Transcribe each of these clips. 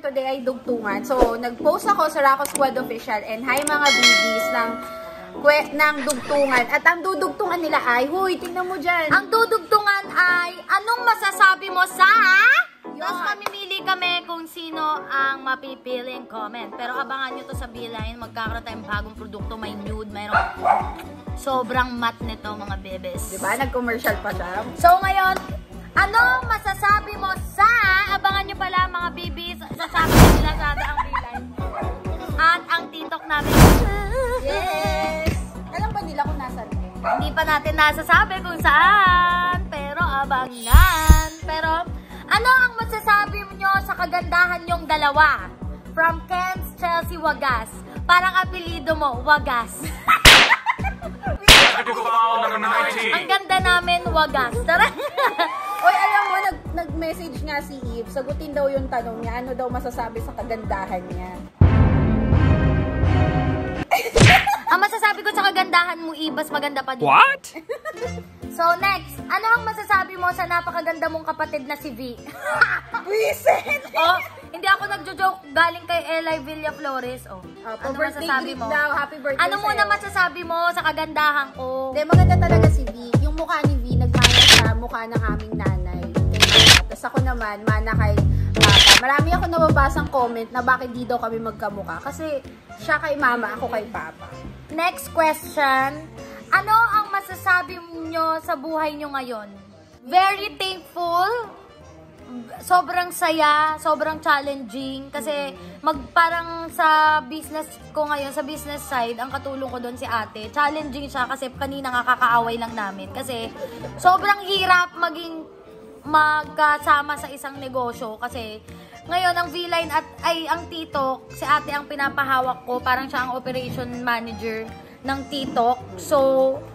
for today ay dugtungan. So, nag-post ako sa Raco Squad Official and hi mga babies ng dugtungan. At ang dudugtungan nila ay, huy, tingnan mo dyan. Ang dudugtungan ay, anong masasabi mo sa... Tapos mamimili kami kung sino ang mapipiling comment. Pero abangan nyo to sa B-Line. Magkakaroon tayong bagong produkto. May nude, mayroon. Sobrang matte nito mga bebes. Diba? Nag-commercial pa siya. So ngayon, ano masasabi mo sa... Abangan nyo pala mga bebes. Sasabi nyo nila sa ang B-Line. At ang TikTok namin. Yes! Alam ba nila kung nasan? Hindi pa natin nasasabi kung saan. Pero abangan. Pero... ano ang masasabi nyo sa kagandahan nyong dalawa? From Ken's Chelsea Wagas. Parang apelido mo, Wagas. Ang ganda namin, Wagas. Tara! Oy, alam mo, nag-message nga si Eve. Sagutin daw yung tanong niya. Ano daw masasabi sa kagandahan niya? Ang masasabi ko sa kagandahan mo, Eve, mas maganda pa din. What? So next, ano ang masasabi mo sa napakaganda mong kapatid na si V? Visit! Oh, hindi ako nagjo-joke, galing kay Eli Villa Flores. Oh, ano masasabi mo? Daw, happy birthday. Ano muna masasabi mo sa kagandahan ko? Hindi, maganda talaga si V. Yung mukha ni V, nagmana sa mukha ng aming nanay. Tapos ako naman, mana kay Papa. Marami ako nababasang comment na bakit di daw kami magkamukha. Kasi siya kay Mama, ako kay Papa. Next question. Ano ang masasabi nyo sa buhay nyo ngayon? Very thankful. Sobrang saya. Sobrang challenging. Kasi parang sa business ko ngayon, sa business side, ang katulong ko doon si ate. Challenging siya kasi kanina nga kakaaway lang namin. Kasi sobrang hirap maging magkasama sa isang negosyo. Kasi ngayon, ang V-Line ang TikTok, si ate ang pinapahawak ko. Parang siya ang operation manager ng TikTok. So,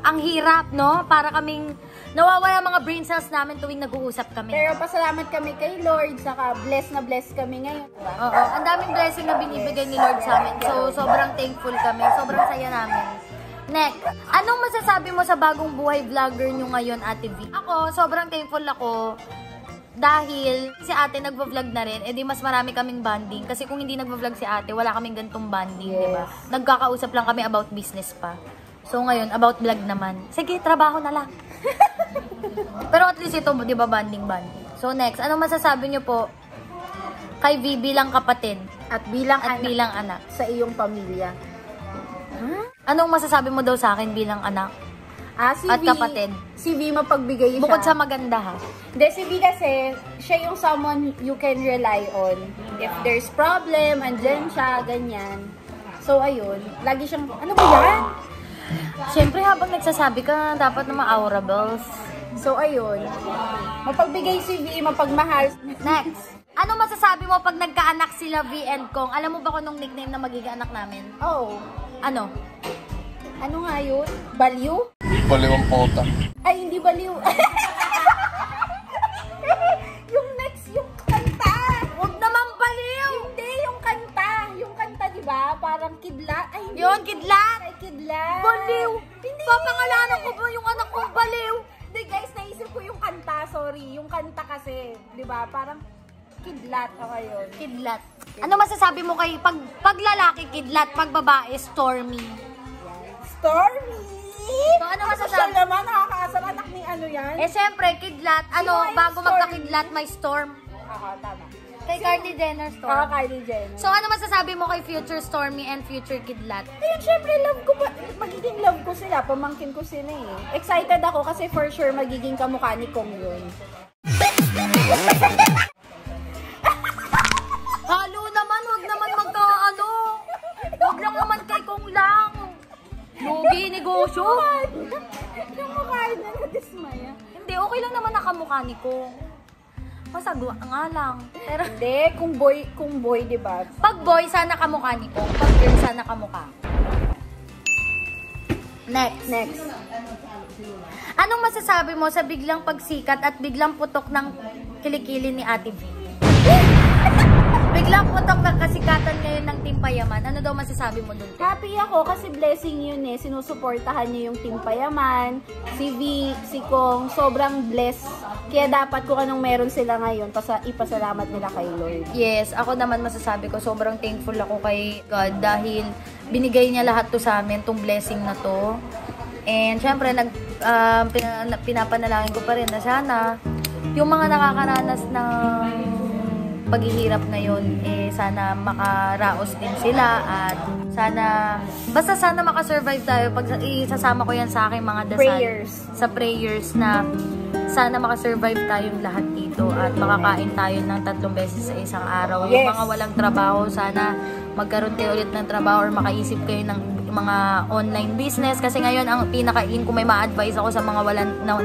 ang hirap, no? Para kaming nawawala mga brain cells namin tuwing nag-uusap kami. Pero pasalamat kami kay Lord, saka bless na bless kami ngayon. Oo, ang daming blessing na binibigay ni Lord sa amin. So, sobrang thankful kami. Sobrang saya namin. Next, anong masasabi mo sa bagong buhay vlogger nyo ngayon, Ate V? Ako, sobrang thankful ako. Dahil si ate nagpa-vlog na rin, edi mas marami kaming bonding. Kasi kung hindi nagpa-vlog si ate, wala kaming ganitong bonding, yes. Diba? Nagkakausap lang kami about business pa. So ngayon, about vlog naman. Sige, trabaho na lang. Pero at least ito, diba, bonding-bonding. So next, ano masasabi nyo po kay V bilang kapatid? At bilang anak. Sa iyong pamilya. Huh? Anong masasabi mo daw sa akin bilang anak? Ah, si at V, kapatid. Si V mapagbigay siya. Bukod sa maganda ha. Hindi, si V kasi, siya yung someone you can rely on. If there's problem, andyan siya, ganyan. So, ayun. Lagi siyang, ano ba yan? Siyempre, habang nagsasabi ka, dapat na ma-aurables. So, ayun. Mapagbigay si V, mapagmahal. Next. Ano masasabi mo pag nagkaanak sila V and Kong? Alam mo ba kung nung nickname na magiging anak namin? Oo. Oh. Ano? Ano nga yun? Baliw? Baliw ang pota. Ay, hindi baliw. Yung next, yung kanta. Huwag naman baliw. Hindi, yung kanta. Yung kanta, di ba? Parang kidlat. Ay, hindi. Yun, kidlat. Ay, kidlat. Baliw. Hindi. Papangalanan ko ba yung anak ko baliw? Hindi, guys, naisip ko yung kanta. Sorry, yung kanta kasi. Di ba? Parang kidlat ako yun. Kidlat. Ano masasabi mo kay pag lalaki, kidlat. Pag babae, stormy. Stormy! So, ano masasabi? Siya naman, nakakaasal anak ni ano yan? Eh, siyempre, kidlat. Ano, bago magkakidlat, may storm. Oo, tama. Kay Kylie Jenner storm. Oo, Kylie Jenner. So, ano masasabi mo kay future Stormy and future kidlat? Ayun, siyempre, love ko. Magiging love ko sila. Pamangkin ko sila eh. Excited ako kasi for sure magiging kamukha ni Kong yun. Halo naman, huwag naman magkaano. Huwag lang naman kay Kong lang. Lugi, negosyo. Yung mukha na nadismaya. Hindi, okay lang naman nakamukha ni Kong. Masagwa nga lang. Pero, hindi, kung boy, diba? Pag boy, sana kamukha ni Kong. Pag girl, sana kamukha. Next. Anong masasabi mo sa biglang pagsikat at biglang putok ng kilikili ni Ate V? Biglang putok ng kasikatan ngayon ng Team Payaman. Ano daw masasabi mo dun? Happy ako kasi blessing yun eh. Sinusuportahan niyo yung Team Payaman, si Vic, si Kong. Sobrang blessed. Kaya dapat kung anong meron sila ngayon, ipasalamat nila kay Lord. Yes, ako naman masasabi ko, sobrang thankful ako kay God dahil binigay niya lahat to sa amin, tong blessing na to. And syempre, pinapanalangin ko pa rin na sana yung mga nakakaranas ng paghihirap na yun, eh, sana makaraos din sila at sana, basta sana makasurvive tayo. Pag isasama ko yan sa aking mga dasal. Prayers. Sa prayers na sana makasurvive tayong lahat dito at makakain tayo ng 3 beses sa isang araw. Yes. Yung mga walang trabaho, sana magkaroon kayo ulit ng trabaho or makaisip kayo ng mga online business. Kasi ngayon, ang pinakain, kung may ma-advise ako sa mga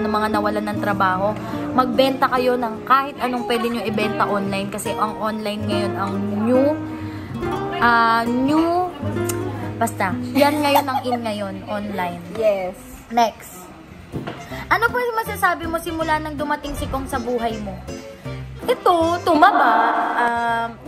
nawalan ng trabaho, magbenta kayo ng kahit anong pwede nyo ibenta online kasi ang online ngayon ang basta yan ngayon ang in ngayon, online. Yes. Next, ano po yung masasabi mo simula nang dumating si Kong sa buhay mo? Ito, tumaba.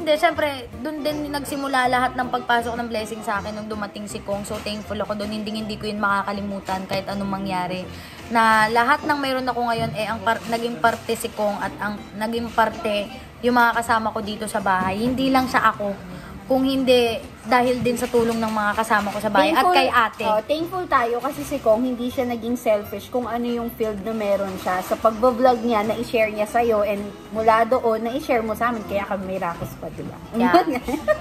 Hindi, syempre, doon din nagsimula lahat ng pagpasok ng blessing sa akin nung dumating si Kong. So, thankful ako doon. Hindi ko yun makakalimutan kahit anong mangyari. Na lahat ng mayroon ako ngayon, eh, naging parte si Kong at ang naging parte yung mga kasama ko dito sa bahay. Hindi lang siya ako. Kung hindi, dahil din sa tulong ng mga kasama ko sa bahay at kay ate. Thankful tayo kasi si Kong hindi siya naging selfish kung ano yung field na meron siya. Sa pagbablog niya, na-share niya sa'yo and mula doon, na-share mo sa amin. Kaya kami may Raco Squad, diba? Yeah.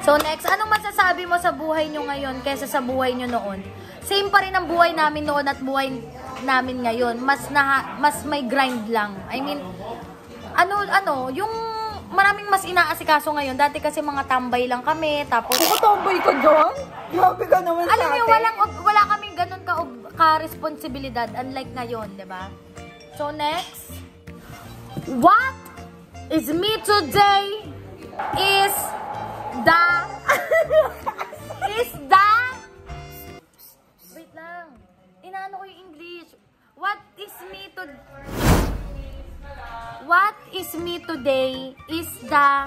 So next, anong masasabi mo sa buhay nyo ngayon kesa sa buhay nyo noon? Same pa rin ang buhay namin noon at buhay namin ngayon. Mas may grind lang. I mean, yung maraming mas inaasikaso ngayon. Dati kasi mga tambay lang kami, tapos... Kung tambay ka doon? Grabe ka naman sa atin. Alam niyo, wala kaming ganun ka-responsibilidad, unlike ngayon, di ba? So, next. What is me today is the... Wait lang. Inaano ko yung English. What is me today is the...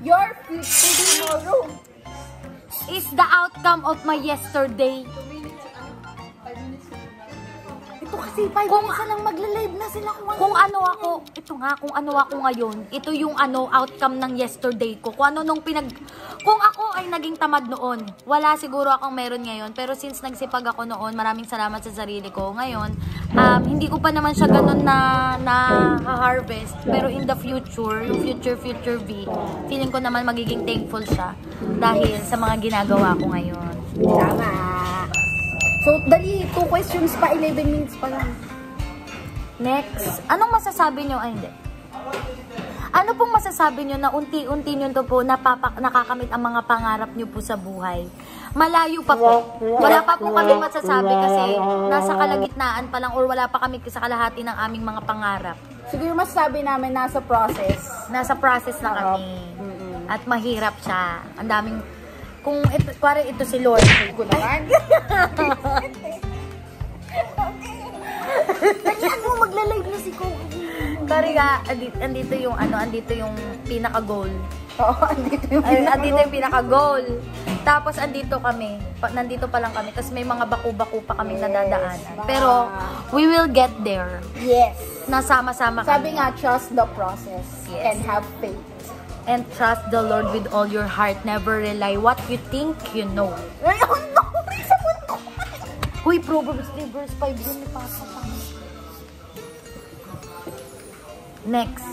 Your future tomorrow is the outcome of my yesterday. Ito kasi, 5 minutes lang magla-live na sila. Kung ano ako, ito nga, kung ano ako ngayon, ito yung outcome ng yesterday ko. Kung ano nung kung ako ay naging tamad noon, wala siguro akong meron ngayon. Pero since nagsipag ako noon, maraming salamat sa sarili ko. Ngayon, hindi ko pa naman siya ganun na harvest. Pero in the future, yung future V, feeling ko naman magiging thankful siya dahil sa mga ginagawa ko ngayon. Tama! So, dali, 2 questions pa, 11 minutes pa lang. Next, anong masasabi nyo? Ay, hindi. Ano pong masasabi nyo na unti-unti nyo to po nakakamit ang mga pangarap nyo po sa buhay? Malayo pa po. Wala pa po kami masasabi kasi nasa kalagitnaan pa lang or wala pa kami sa kalahati ng aming mga pangarap. Siguro masasabi namin nasa process. Nasa process na kami. At mahirap siya. Ang daming... Kung ito si Lord, ko naman. Kaya mo magla-live na si Kong. Pare ka, andito yung pinaka-goal. Oo, andito yung pinaka-goal. Tapos andito kami. Nandito pa lang kami. Tapos may mga baku-baku pa kami nadadaanan. Pero we will get there. Yes. Nasama-sama kami. Sabi nga, trust the process and have faith. And trust the Lord with all your heart. Never rely what you think you know. Ay, oh no! Uy, Proverbs 3 verse 5 yun. Next.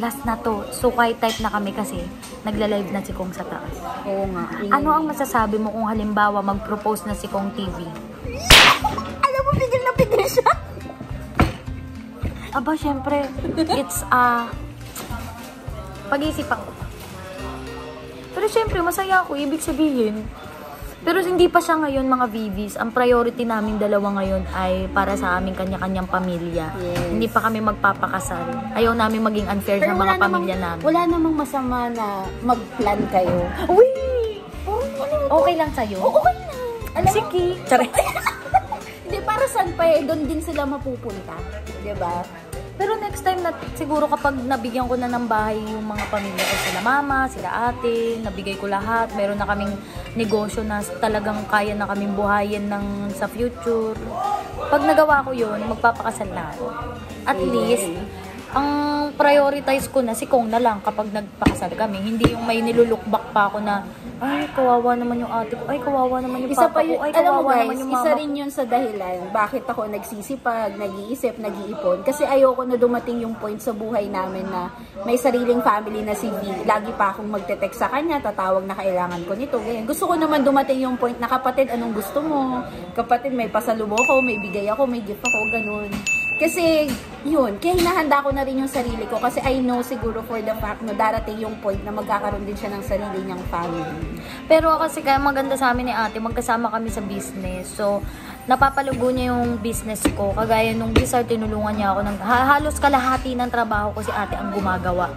Last na to. So, kahit type na kami kasi nagla-live na si Kong sa taas. Oo nga. Ano ang masasabi mo kung halimbawa mag-propose na si Kong TV? Alam mo, pigil na pigil siya. Aba, syempre. It's pag-iisipan ko. Pero syempre, masaya ako. Ibig sabihin. Pero hindi pa siya ngayon, mga VVs. Ang priority namin dalawa ngayon ay para sa aming kanya-kanyang pamilya. Yes. Hindi pa kami magpapakasal. Ayaw namin maging unfair sa mga pamilya namin. Wala namang masama na mag-plan kayo. Uy! Okay lang sa'yo. Okay lang. Alam mo? Sige. Hindi, para saan pa eh. Doon din sila mapupunta. Diba? Pero next time na siguro kapag nabigyan ko na ng bahay yung mga pamilya ko, sila mama, sila ate, nabigay ko lahat. Meron na kaming negosyo na talagang kaya na kaming buhayin ng sa future. Pag nagawa ko yun, magpapakasal na ako. At least, ang prioritize ko na si Kong na lang kapag nagpakasal kami. Hindi yung may nilulukbak pa ako na, ay, kawawa naman yung ate ko, ay, kawawa naman yung papa ko, ay, kawawa naman yung mama ko. Isa rin yun sa dahilan, bakit ako nagsisipag, nag-iisip, nag-iipon. Kasi ayoko na dumating yung point sa buhay namin na may sariling family na si V. Lagi pa akong magte-text sa kanya, tatawag na kailangan ko nito. Ganyan. Gusto ko naman dumating yung point na, kapatid, anong gusto mo? Kapatid, may pasalubo ko, may bigay ako, may gift ako, ganun. Kasi, yun, kaya hinahanda ko na rin yung sarili ko kasi I know siguro for the fact na darating yung point na magkakaroon din siya ng sarili niyang family. Pero kasi kaya maganda sa amin ni ate, magkasama kami sa business. So, napapalugo niya yung business ko. Kagaya nung bizar, tinulungan niya ako ng halos kalahati ng trabaho ko si ate ang gumagawa.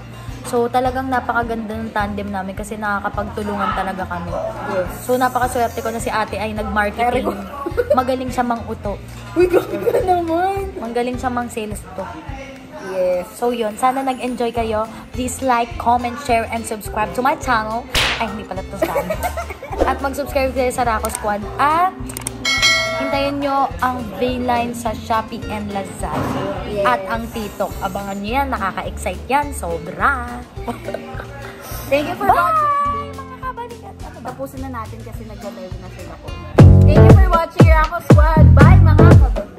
So, talagang napakaganda ng tandem namin kasi nakakapagtulungan talaga kami. Yes. So, napakaswerte ko na si ate ay nag-marketing. Magaling siya mang-uto. Uy, ganda naman! Magaling siya mang-sales to. Yes. So, yun. Sana nag-enjoy kayo. Please like, comment, share, and subscribe to my channel. Ay, hindi pala to sana. At mag-subscribe kayo sa Raco Squad. At hintayin nyo ang V-Line sa Shopee and Lazada. Yes. At ang TikTok. Abangan nyo yan. Nakaka-excite yan. Sobra. Thank you for watching. Mga kabalikat. Tapusin na natin kasi nag-live na sila po. Thank you for watching Raco Squad. Bye mga kabalikat.